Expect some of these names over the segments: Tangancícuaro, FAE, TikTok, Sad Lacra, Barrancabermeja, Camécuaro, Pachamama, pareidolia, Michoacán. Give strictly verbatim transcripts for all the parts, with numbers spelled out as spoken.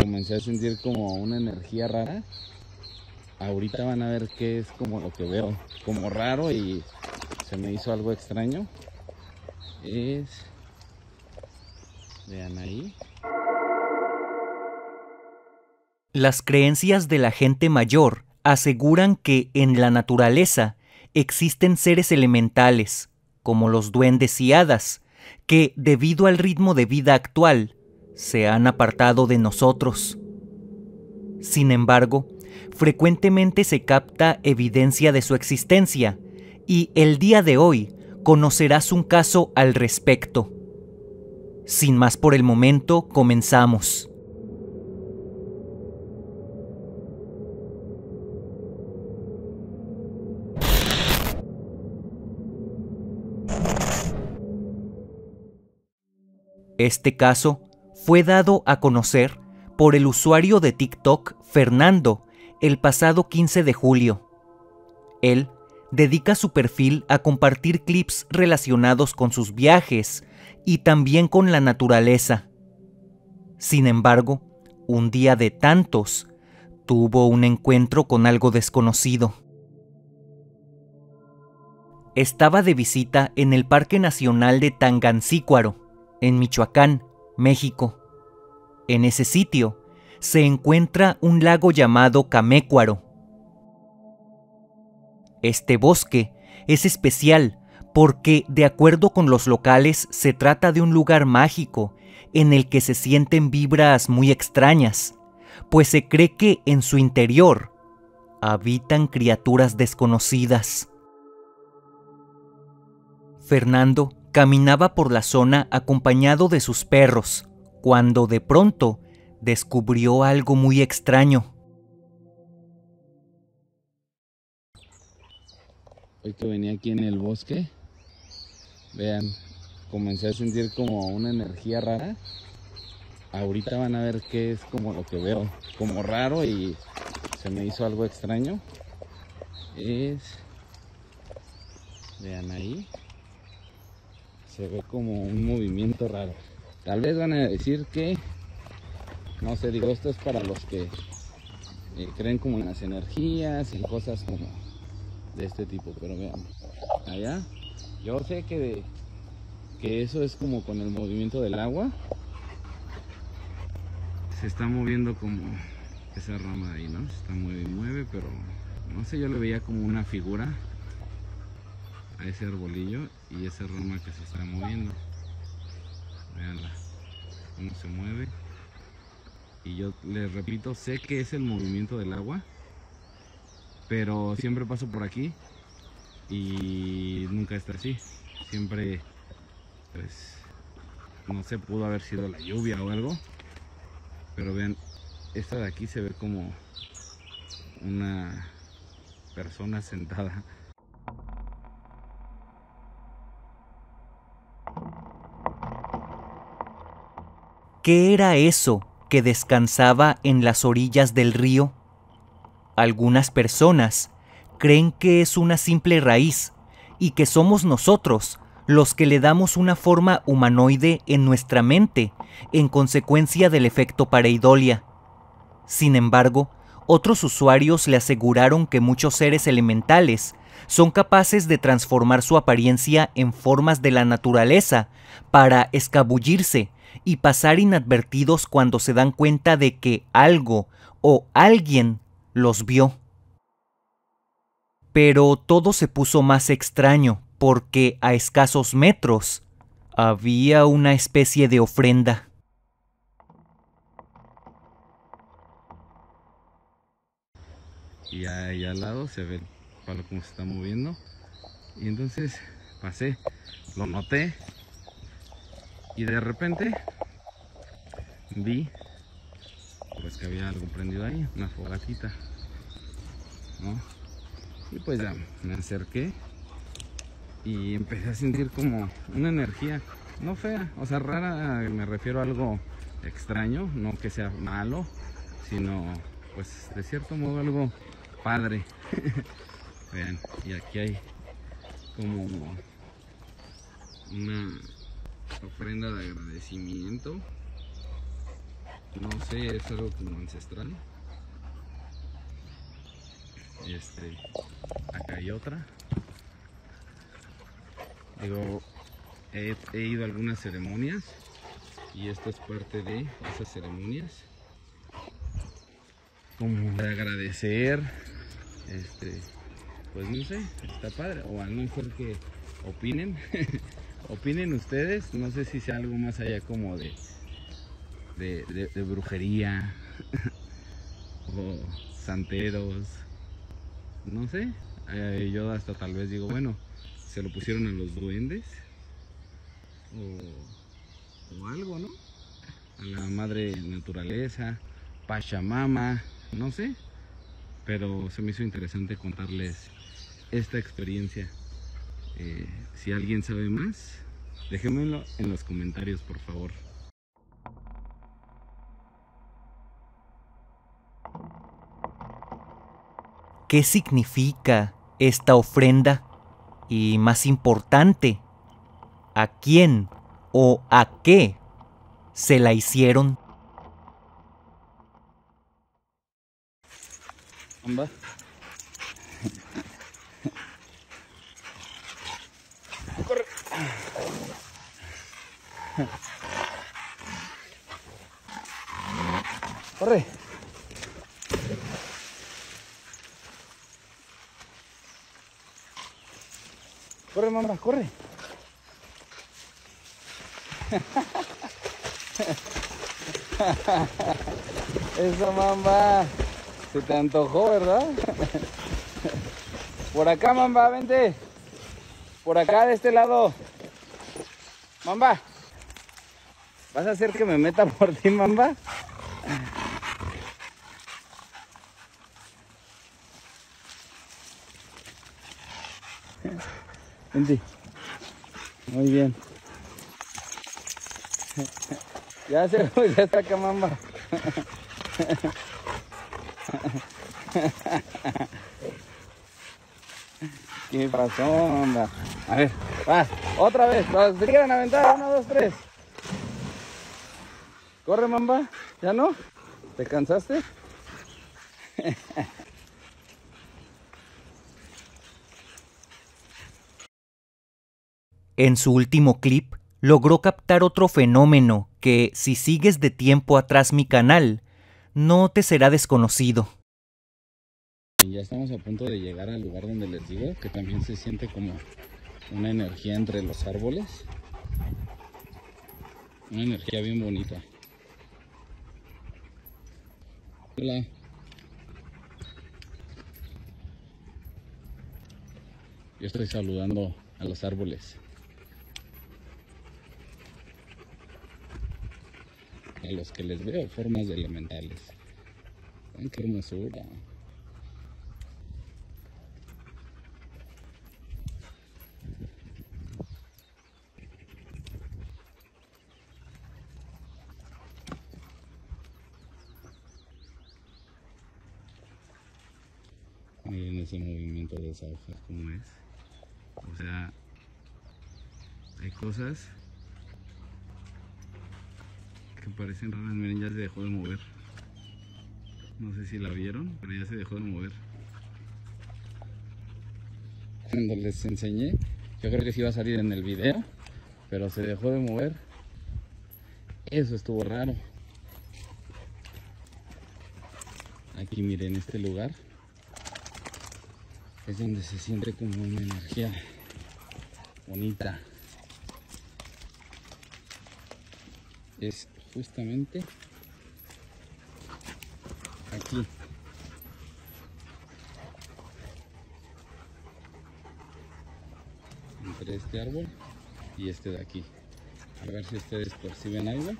comencé a sentir como una energía rara. Ahorita van a ver qué es como lo que veo, como raro, y se me hizo algo extraño. Es... vean ahí. Las creencias de la gente mayor aseguran que en la naturaleza existen seres elementales, como los duendes y hadas, que debido al ritmo de vida actual se han apartado de nosotros. Sin embargo, frecuentemente se capta evidencia de su existencia, y el día de hoy conocerás un caso al respecto. Sin más por el momento, comenzamos. Este caso fue dado a conocer por el usuario de TikTok Fernando el pasado quince de julio. Él dedica su perfil a compartir clips relacionados con sus viajes y también con la naturaleza. Sin embargo, un día de tantos, tuvo un encuentro con algo desconocido. Estaba de visita en el Parque Nacional de Tangancícuaro, en Michoacán, México. En ese sitio se encuentra un lago llamado Camécuaro. Este bosque es especial porque, de acuerdo con los locales, se trata de un lugar mágico en el que se sienten vibras muy extrañas, pues se cree que en su interior habitan criaturas desconocidas. Fernando caminaba por la zona acompañado de sus perros, cuando de pronto descubrió algo muy extraño. Hoy que venía aquí en el bosque, vean, comencé a sentir como una energía rara. Ahorita van a ver qué es como lo que veo, como raro, y se me hizo algo extraño. Es... vean ahí. Se ve como un movimiento raro. Tal vez van a decir que, no sé, digo, esto es para los que eh, creen como en las energías y cosas como de este tipo. Pero vean, allá, yo sé que, de, que eso es como con el movimiento del agua. Se está moviendo como esa rama ahí, ¿no? Se está mueve y mueve, pero no sé, yo le veía como una figura a ese arbolillo y esa rama que se está moviendo. Veanla cómo se mueve. Y yo les repito, sé que es el movimiento del agua, pero siempre paso por aquí y nunca está así. Siempre, pues, no sé, pudo haber sido la lluvia o algo. Pero vean, esta de aquí se ve como una persona sentada. ¿Qué era eso que descansaba en las orillas del río? Algunas personas creen que es una simple raíz y que somos nosotros los que le damos una forma humanoide en nuestra mente en consecuencia del efecto pareidolia. Sin embargo, otros usuarios le aseguraron que muchos seres elementales son capaces de transformar su apariencia en formas de la naturaleza para escabullirse y pasar inadvertidos cuando se dan cuenta de que algo o alguien los vio. Pero todo se puso más extraño porque a escasos metros había una especie de ofrenda. Y ahí al lado se ve palo como se está moviendo, y entonces pasé, lo noté, y de repente vi pues que había algo prendido ahí, una fogatita, ¿no? Y pues ya me acerqué y empecé a sentir como una energía, no fea, o sea rara, me refiero a algo extraño, no que sea malo, sino pues de cierto modo algo padre. Vean, y aquí hay como una ofrenda de agradecimiento No sé, es algo como ancestral. Este, acá hay otra. Digo, he, he ido a algunas ceremonias y esto es parte de esas ceremonias, como de agradecer. Este, pues no sé, está padre. O a lo mejor que opinen. Opinen ustedes, no sé si sea algo más allá como de de, de, de brujería o santeros, no sé. Eh, yo hasta tal vez digo, bueno, se lo pusieron a los duendes o, o algo, ¿no? A la madre naturaleza, Pachamama, no sé, pero se me hizo interesante contarles esta experiencia. Eh, si alguien sabe más, déjenmelo en los comentarios, por favor. ¿Qué significa esta ofrenda? Y más importante, ¿a quién o a qué se la hicieron? ¿Amba? Corre. Corre, mamá, corre. Eso, mamá. Se te antojó, ¿verdad? Por acá, mamá, vente. Por acá, de este lado. Mamá. ¿Vas a hacer que me meta por ti, mamá? Vente. Muy bien. Ya se lo ya está acá, mamá. ¿Qué pasó, mamá? A ver, vas. Otra vez. Se quieren aventar. Uno, dos, tres. Corre, mamba, ¿ya no? ¿Te cansaste? En su último clip, logró captar otro fenómeno que, si sigues de tiempo atrás mi canal, no te será desconocido. Ya estamos a punto de llegar al lugar donde les digo, que también se siente como una energía entre los árboles. Una energía bien bonita. Hola. Yo estoy saludando a los árboles, a los que les veo formas de elementales. Vean qué hermosura. Miren ese movimiento de esa hoja, como es. O sea, hay cosas que parecen raras. Miren, ya se dejó de mover. No sé si la vieron, pero ya se dejó de mover. Cuando les enseñé, yo creo que sí iba a salir en el video, pero se dejó de mover. Eso estuvo raro. Aquí miren este lugar. Es donde se siente como una energía bonita. Es justamente aquí. Entre este árbol y este de aquí. A ver si ustedes perciben algo.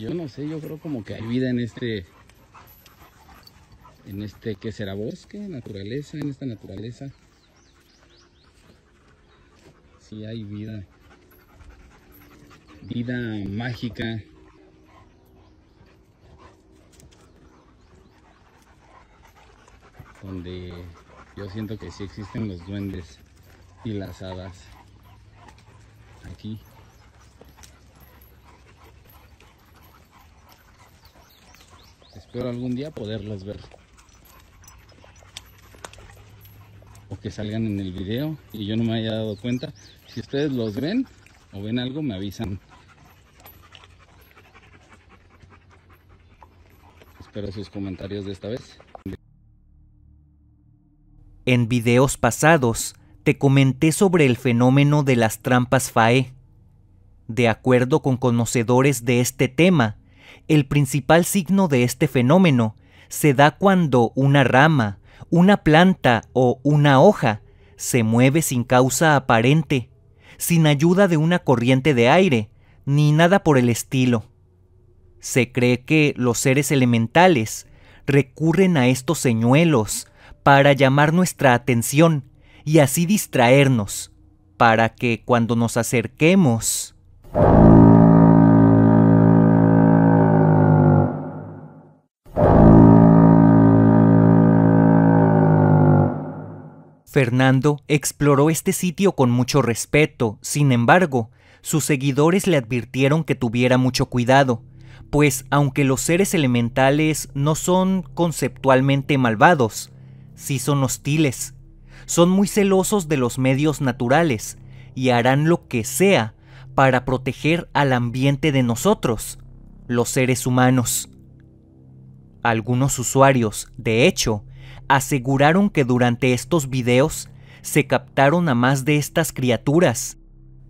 Yo no sé, yo creo como que hay vida en este, en este, ¿qué será? Bosque, naturaleza, en esta naturaleza. Sí hay vida, vida mágica. Donde Yo siento que sí existen los duendes y las hadas aquí. Espero algún día poderlas ver, o que salgan en el video y yo no me haya dado cuenta. Si ustedes los ven o ven algo, me avisan. Espero sus comentarios de esta vez. En videos pasados te comenté sobre el fenómeno de las trampas FAE. De acuerdo con conocedores de este tema, el principal signo de este fenómeno se da cuando una rama, una planta o una hoja se mueve sin causa aparente, sin ayuda de una corriente de aire ni nada por el estilo. Se cree que los seres elementales recurren a estos señuelos para llamar nuestra atención y así distraernos, para que cuando nos acerquemos Fernando exploró este sitio con mucho respeto. Sin embargo, sus seguidores le advirtieron que tuviera mucho cuidado, pues aunque los seres elementales no son conceptualmente malvados, sí son hostiles, son muy celosos de los medios naturales y harán lo que sea para proteger al ambiente de nosotros, los seres humanos. Algunos usuarios, de hecho, aseguraron que durante estos videos se captaron a más de estas criaturas,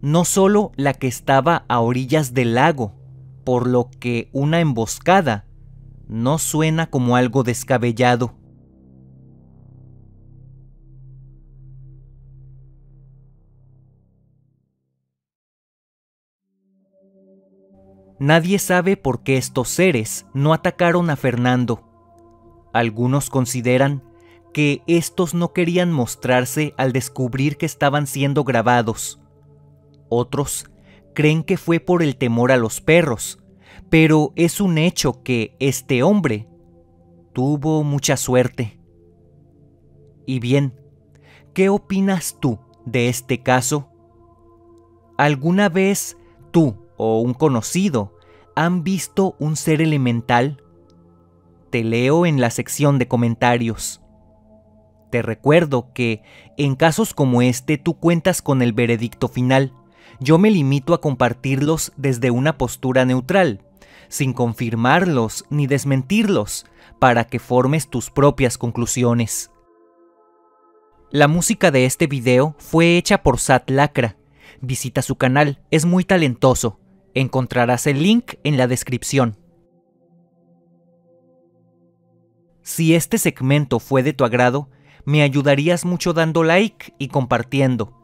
no solo la que estaba a orillas del lago, por lo que una emboscada no suena como algo descabellado. Nadie sabe por qué estos seres no atacaron a Fernando. Algunos consideran que estos no querían mostrarse al descubrir que estaban siendo grabados. Otros creen que fue por el temor a los perros, pero es un hecho que este hombre tuvo mucha suerte. Y bien, ¿qué opinas tú de este caso? ¿Alguna vez tú o un conocido han visto un ser elemental? Te leo en la sección de comentarios. Te recuerdo que, en casos como este, tú cuentas con el veredicto final. Yo me limito a compartirlos desde una postura neutral, sin confirmarlos ni desmentirlos, para que formes tus propias conclusiones. La música de este video fue hecha por Sad Lacra. Visita su canal, es muy talentoso. Encontrarás el link en la descripción. Si este segmento fue de tu agrado, me ayudarías mucho dando like y compartiendo.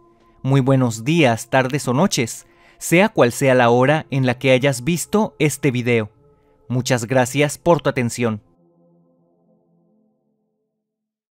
Muy buenos días, tardes o noches, sea cual sea la hora en la que hayas visto este video. Muchas gracias por tu atención.